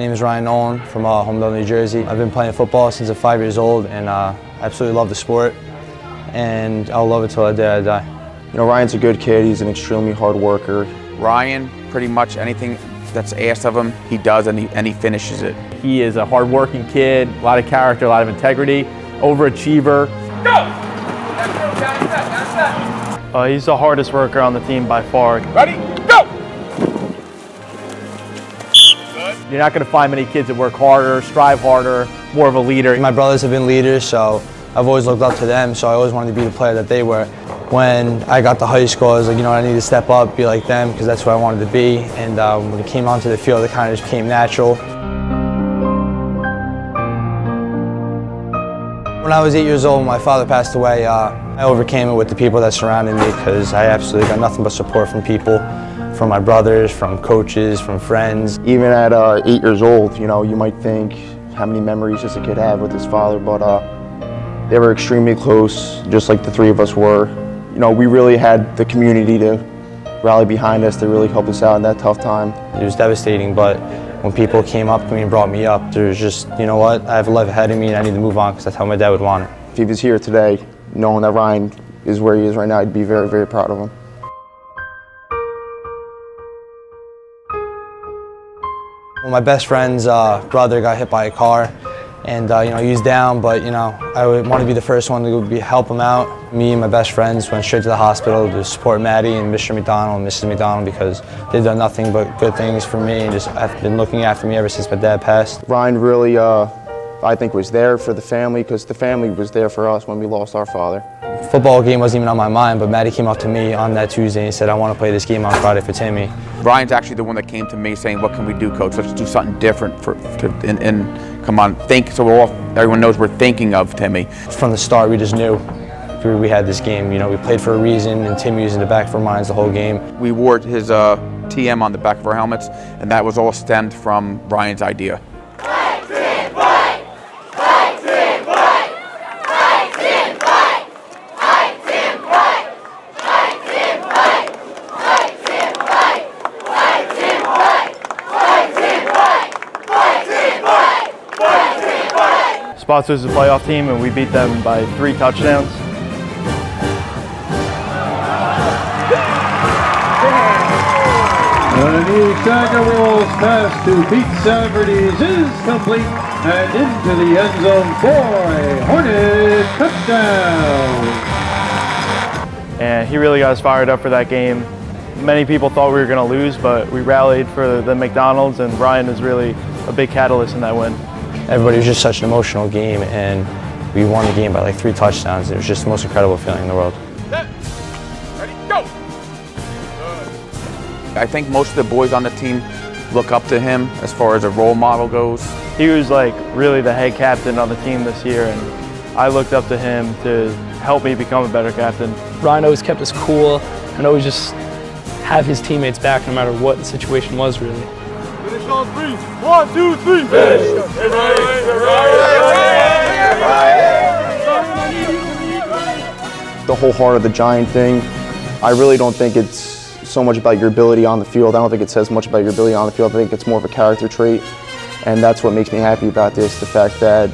My name is Ryan Nolan from Holmdel, New Jersey. I've been playing football since I'm 5 years old, and I absolutely love the sport, and I'll love it till the day I die. You know, Ryan's a good kid. He's an extremely hard worker. Ryan, pretty much anything that's asked of him, he does, and he finishes it. He is a hard-working kid, a lot of character, a lot of integrity, overachiever. Go! He's the hardest worker on the team by far. Ready? Go! Good. You're not going to find many kids that work harder, strive harder, more of a leader. My brothers have been leaders, so I've always looked up to them, so I always wanted to be the player that they were. When I got to high school, I was like, you know, I need to step up, be like them, because that's what I wanted to be. And when it came onto the field, it kind of just came natural. When I was 8 years old, my father passed away. I overcame it with the people that surrounded me, because I absolutely got nothing but support from people, from my brothers, from coaches, from friends. Even at 8 years old, you know, you might think how many memories does a kid have with his father, but they were extremely close, just like the three of us were. You know, we really had the community to rally behind us. They really helped us out in that tough time. It was devastating, but when people came up to me and brought me up, there was just, you know what, I have a life ahead of me and I need to move on, because that's how my dad would want it. If he was here today, knowing that Ryan is where he is right now, I'd be very, very proud of him. Well, my best friend's brother got hit by a car, and you know, he was down, but you know, I would want to be the first one to help him out. Me and my best friends went straight to the hospital to support Maddie and Mr. McDonald and Mrs. McDonald, because they've done nothing but good things for me and just have been looking after me ever since my dad passed. Ryan really, I think, was there for the family, because the family was there for us when we lost our father. The football game wasn't even on my mind, but Maddie came up to me on that Tuesday and said, I want to play this game on Friday for Timmy. Ryan's actually the one that came to me saying, what can we do, Coach? Let's do something different and come on, think. So we're all, everyone knows we're thinking of Timmy. From the start, we just knew we had this game. You know, we played for a reason, and Timmy was in the back of our minds the whole game. We wore his TM on the back of our helmets, and that was all stemmed from Ryan's idea. Sponsors the playoff team, and we beat them by 3 touchdowns. And the Tiger Rolls pass to Pete Socrates is complete and into the end zone for a Hornet touchdown. And he really got us fired up for that game. Many people thought we were going to lose, but we rallied for the McDonald's, and Ryan was really a big catalyst in that win. Everybody was just such an emotional game, and we won the game by like 3 touchdowns. It was just the most incredible feeling in the world. Set, ready, go! Good. I think most of the boys on the team look up to him as far as a role model goes. He was like really the head captain on the team this year, and I looked up to him to help me become a better captain. Ryan always kept us cool and always just have his teammates back no matter what the situation was, really. Finish on 3. 1, 2, 3. Finish! The whole Heart of the Giant thing, I really don't think it's so much about your ability on the field. I don't think it says much about your ability on the field. I think it's more of a character trait, and that's what makes me happy about this, the fact that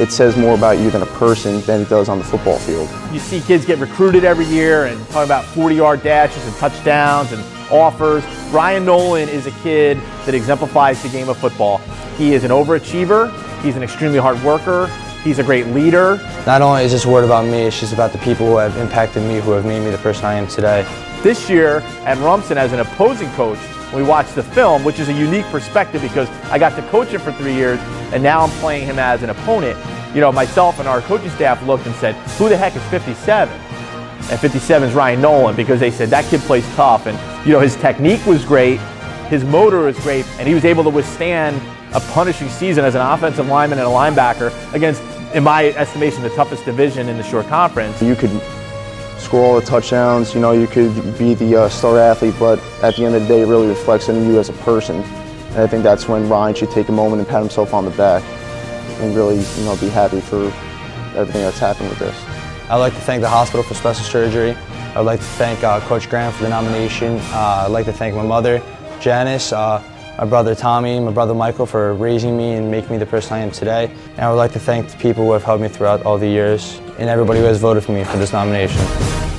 it says more about you than a person than it does on the football field. You see kids get recruited every year and talk about 40-yard dashes and touchdowns and offers. Ryan Nolan is a kid that exemplifies the game of football. He is an overachiever, he's an extremely hard worker, he's a great leader. Not only is this word about me, it's just about the people who have impacted me, who have made me the person I am today. This year at Rumson, as an opposing coach, we watched the film, which is a unique perspective because I got to coach him for 3 years and now I'm playing him as an opponent. You know, myself and our coaching staff looked and said, who the heck is 57? And 57 is Ryan Nolan, because they said that kid plays tough, and you know, his technique was great, his motor was great, and he was able to withstand a punishing season as an offensive lineman and a linebacker against, in my estimation, the toughest division in the Shore Conference. You could score all the touchdowns, you know, you could be the star athlete, but at the end of the day, it really reflects on you as a person. And I think that's when Ryan should take a moment and pat himself on the back and really, you know, be happy for everything that's happened with this. I'd like to thank the hospital for special surgery. I'd like to thank Coach Graham for the nomination. I'd like to thank my mother, Janice, my brother Tommy, my brother Michael for raising me and making me the person I am today. And I would like to thank the people who have helped me throughout all the years and everybody who has voted for me for this nomination.